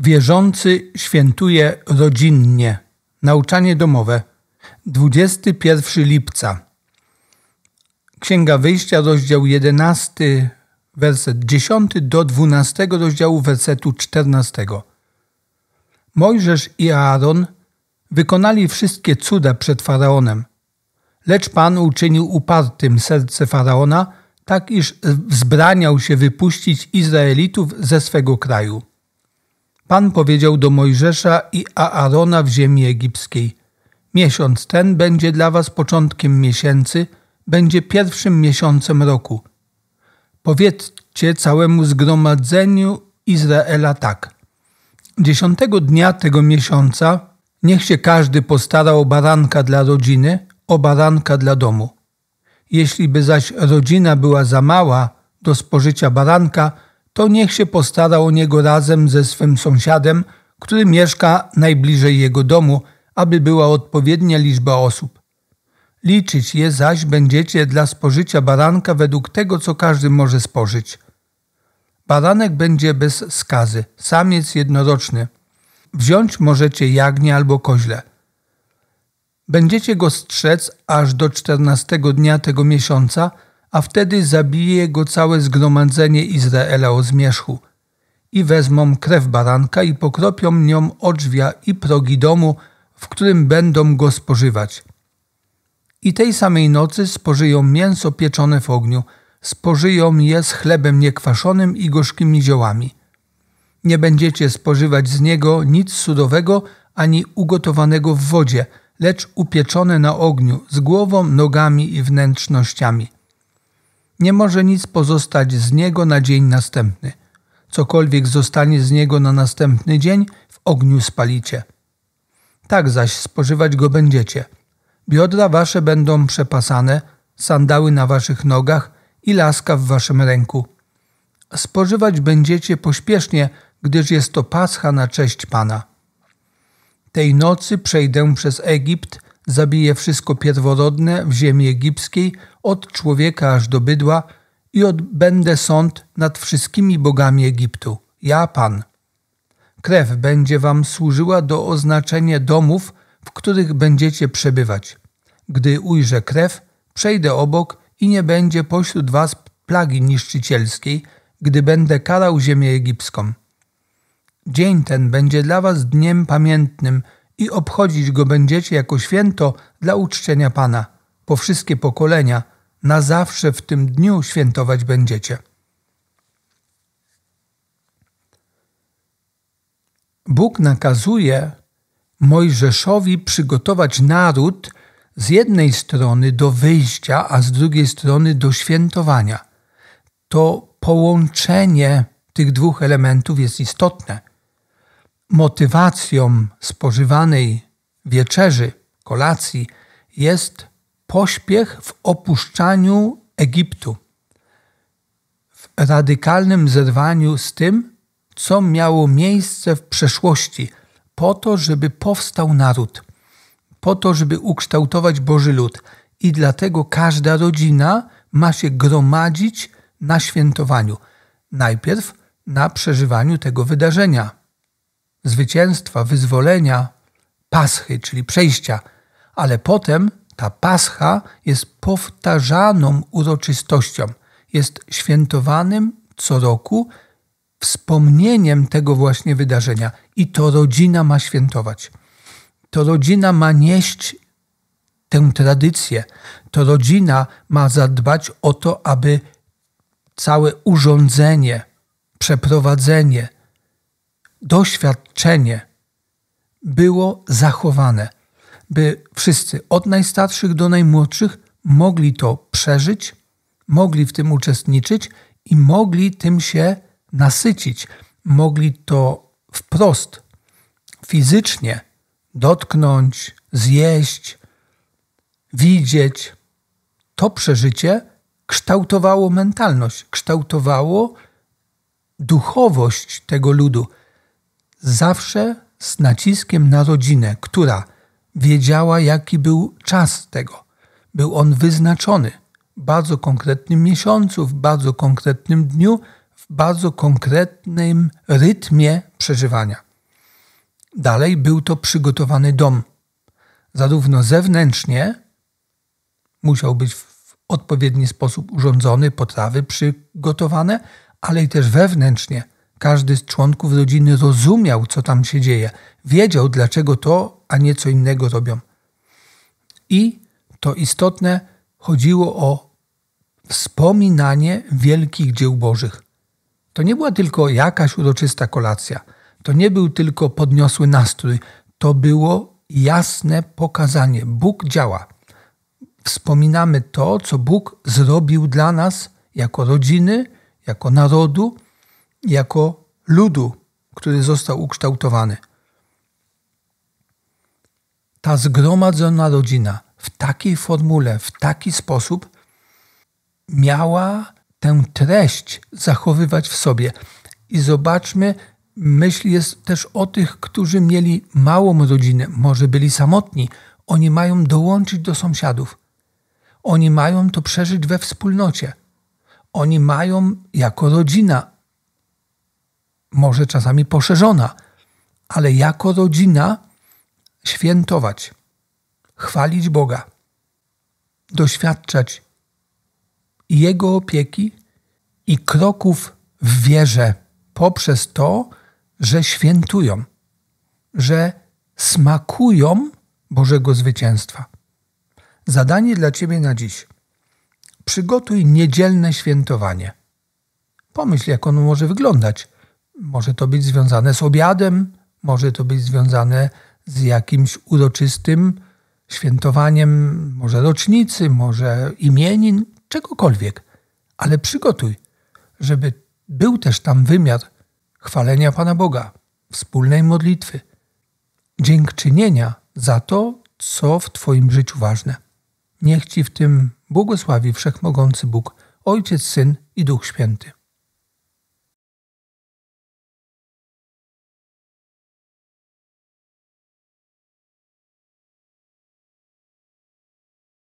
Wierzący świętuje rodzinnie. Nauczanie domowe. 21 lipca. Księga Wyjścia, rozdział 11, werset 10 do 12 rozdziału wersetu 14. Mojżesz i Aaron wykonali wszystkie cuda przed Faraonem, lecz Pan uczynił upartym serce Faraona, tak iż wzbraniał się wypuścić Izraelitów ze swego kraju. Pan powiedział do Mojżesza i Aarona w ziemi egipskiej: miesiąc ten będzie dla was początkiem miesięcy, będzie pierwszym miesiącem roku. Powiedzcie całemu zgromadzeniu Izraela tak: 10 dnia tego miesiąca niech się każdy postara o baranka dla rodziny, o baranka dla domu. Jeśli by zaś rodzina była za mała do spożycia baranka, to niech się postara o niego razem ze swym sąsiadem, który mieszka najbliżej jego domu, aby była odpowiednia liczba osób. Liczyć je zaś będziecie dla spożycia baranka według tego, co każdy może spożyć. Baranek będzie bez skazy, samiec jednoroczny. Wziąć możecie jagnię albo koźle. Będziecie go strzec aż do 14 dnia tego miesiąca, a wtedy zabije go całe zgromadzenie Izraela o zmierzchu. I wezmą krew baranka i pokropią nią odrzwia i progi domu, w którym będą go spożywać. I tej samej nocy spożyją mięso pieczone w ogniu, spożyją je z chlebem niekwaszonym i gorzkimi ziołami. Nie będziecie spożywać z niego nic surowego ani ugotowanego w wodzie, lecz upieczone na ogniu z głową, nogami i wnętrznościami. Nie może nic pozostać z niego na dzień następny. Cokolwiek zostanie z niego na następny dzień, w ogniu spalicie. Tak zaś spożywać go będziecie. Biodra wasze będą przepasane, sandały na waszych nogach i laska w waszym ręku. Spożywać będziecie pośpiesznie, gdyż jest to Pascha na cześć Pana. Tej nocy przejdę przez Egipt, zabiję wszystko pierworodne w ziemi egipskiej, od człowieka aż do bydła, i odbędę sąd nad wszystkimi bogami Egiptu. Ja Pan. Krew będzie wam służyła do oznaczenia domów, w których będziecie przebywać. Gdy ujrzę krew, przejdę obok i nie będzie pośród was plagi niszczycielskiej, gdy będę karał ziemię egipską. Dzień ten będzie dla was dniem pamiętnym i obchodzić go będziecie jako święto dla uczczenia Pana. Po wszystkie pokolenia na zawsze w tym dniu świętować będziecie. Bóg nakazuje Mojżeszowi przygotować naród z jednej strony do wyjścia, a z drugiej strony do świętowania. To połączenie tych dwóch elementów jest istotne. Motywacją spożywanej wieczerzy, kolacji, jest pośpiech w opuszczaniu Egiptu, w radykalnym zerwaniu z tym, co miało miejsce w przeszłości, po to, żeby powstał naród, po to, żeby ukształtować Boży lud. I dlatego każda rodzina ma się gromadzić na świętowaniu. Najpierw na przeżywaniu tego wydarzenia, zwycięstwa, wyzwolenia, paschy, czyli przejścia. Ale potem ta pascha jest powtarzaną uroczystością, jest świętowanym co roku wspomnieniem tego właśnie wydarzenia. I to rodzina ma świętować. To rodzina ma nieść tę tradycję. To rodzina ma zadbać o to, aby całe urządzenie, przeprowadzenie, doświadczenie było zachowane, by wszyscy od najstarszych do najmłodszych mogli to przeżyć, mogli w tym uczestniczyć i mogli tym się nasycić. Mogli to wprost, fizycznie dotknąć, zjeść, widzieć. To przeżycie kształtowało mentalność, kształtowało duchowość tego ludu. Zawsze z naciskiem na rodzinę, która wiedziała, jaki był czas tego. Był on wyznaczony w bardzo konkretnym miesiącu, w bardzo konkretnym dniu, w bardzo konkretnym rytmie przeżywania. Dalej był to przygotowany dom. Zarówno zewnętrznie musiał być w odpowiedni sposób urządzony, potrawy przygotowane, ale i też wewnętrznie. Każdy z członków rodziny rozumiał, co tam się dzieje. Wiedział, dlaczego to, a nie co innego robią. I to istotne, chodziło o wspominanie wielkich dzieł Bożych. To nie była tylko jakaś uroczysta kolacja. To nie był tylko podniosły nastrój. To było jasne pokazanie. Bóg działa. Wspominamy to, co Bóg zrobił dla nas jako rodziny, jako narodu, jako ludu, który został ukształtowany. Ta zgromadzona rodzina w takiej formule, w taki sposób miała tę treść zachowywać w sobie. I zobaczmy, myśl jest też o tych, którzy mieli małą rodzinę, może byli samotni. Oni mają dołączyć do sąsiadów. Oni mają to przeżyć we wspólnocie. Oni mają jako rodzina, może czasami poszerzona, ale jako rodzina świętować, chwalić Boga, doświadczać Jego opieki i kroków w wierze poprzez to, że świętują, że smakują Bożego zwycięstwa. Zadanie dla Ciebie na dziś. Przygotuj niedzielne świętowanie. Pomyśl, jak ono może wyglądać. Może to być związane z obiadem, może to być związane z jakimś uroczystym świętowaniem, może rocznicy, może imienin, czegokolwiek. Ale przygotuj, żeby był też tam wymiar chwalenia Pana Boga, wspólnej modlitwy, dziękczynienia za to, co w Twoim życiu ważne. Niech Ci w tym błogosławi Wszechmogący Bóg, Ojciec, Syn i Duch Święty.